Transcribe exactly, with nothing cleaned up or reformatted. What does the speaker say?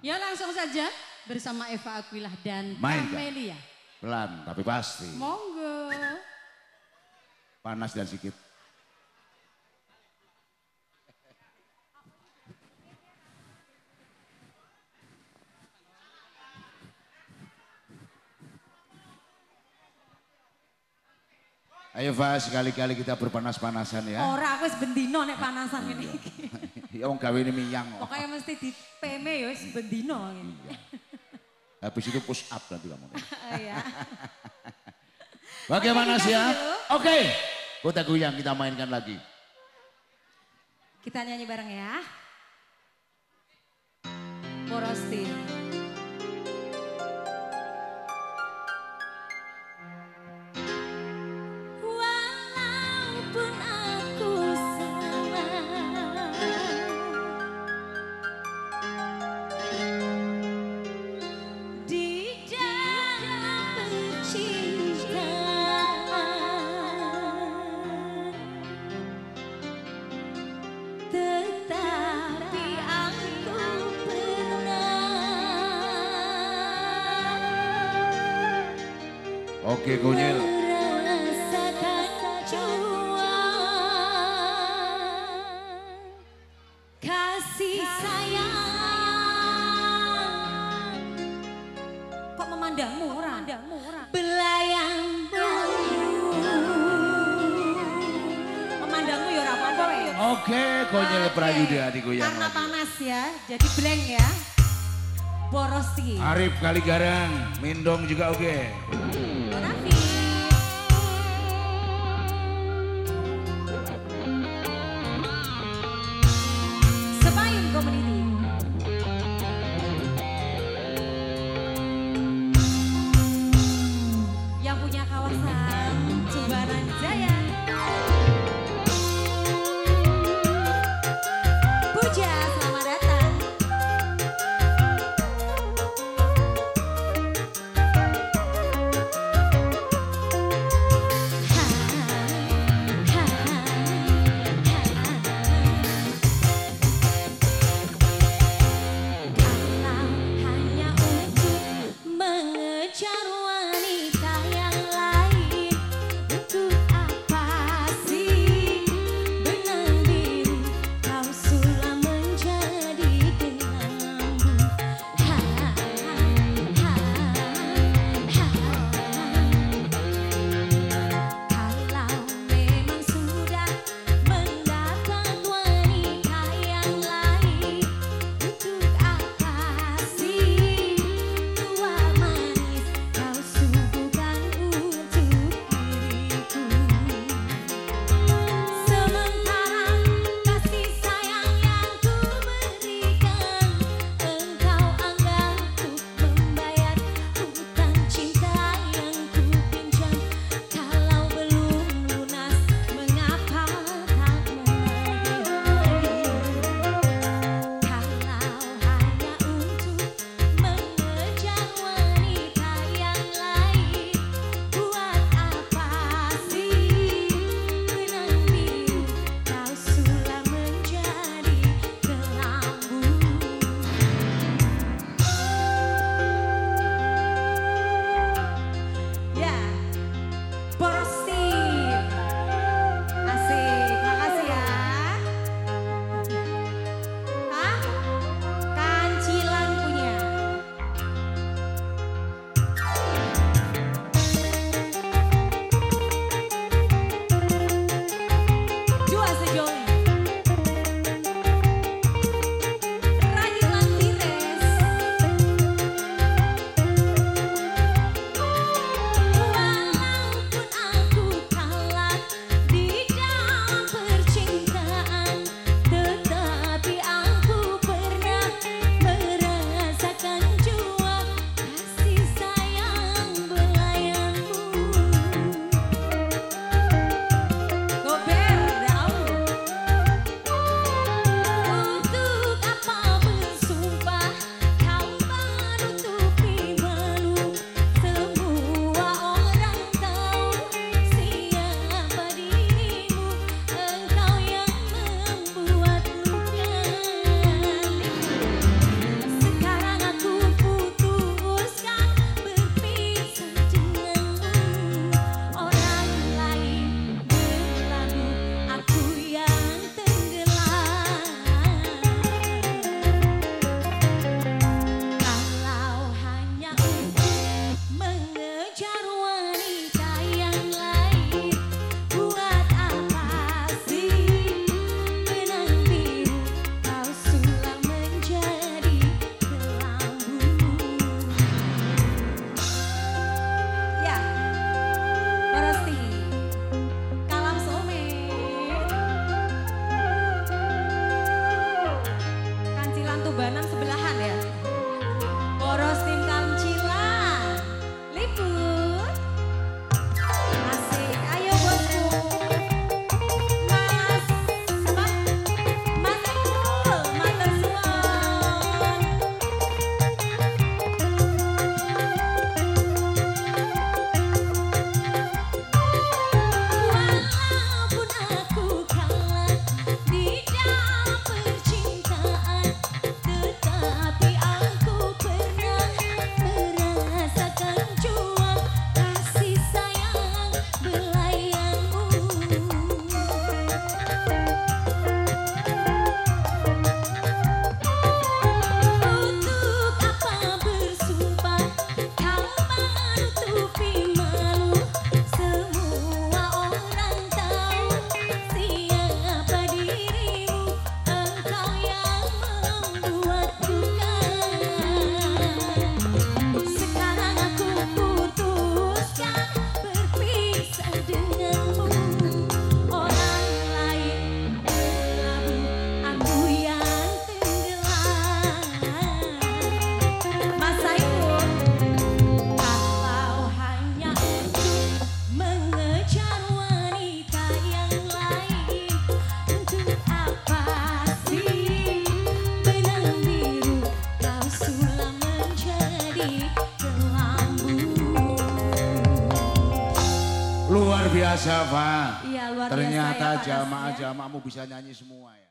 Ya langsung saja bersama Eva Aquila dan Kamelia. Pelan tapi pasti. Monggo. Panas dan sedikit. Ayo Eva, sekali-kali kita berpanas-panasan ya. Ora aku wis bendino nek panasan ngene iki. Ya wong gawene miyang. Pokoke mesti di P M ya wis bendino ngene. Habis itu push up nanti kamu. Iya. Bagaimana sih ya? Oke. Kota goyang kita mainkan lagi. Kita nyanyi bareng ya. Porosti. Oke Kunyil. Kasih sayang. Kok memandangmu orang? Belayang. Memandangmu ya ora apa-apa. Oke Kunyil Prayuda adikku yang lagi. Karena panas ya, jadi blank ya. Porosti. Arif Kaligarang, Mindong juga oke. Okay. Jangan Luar biasa, Pak. Iya, luar biasa. Ternyata jamaah-jamaahmu bisa nyanyi semua ya.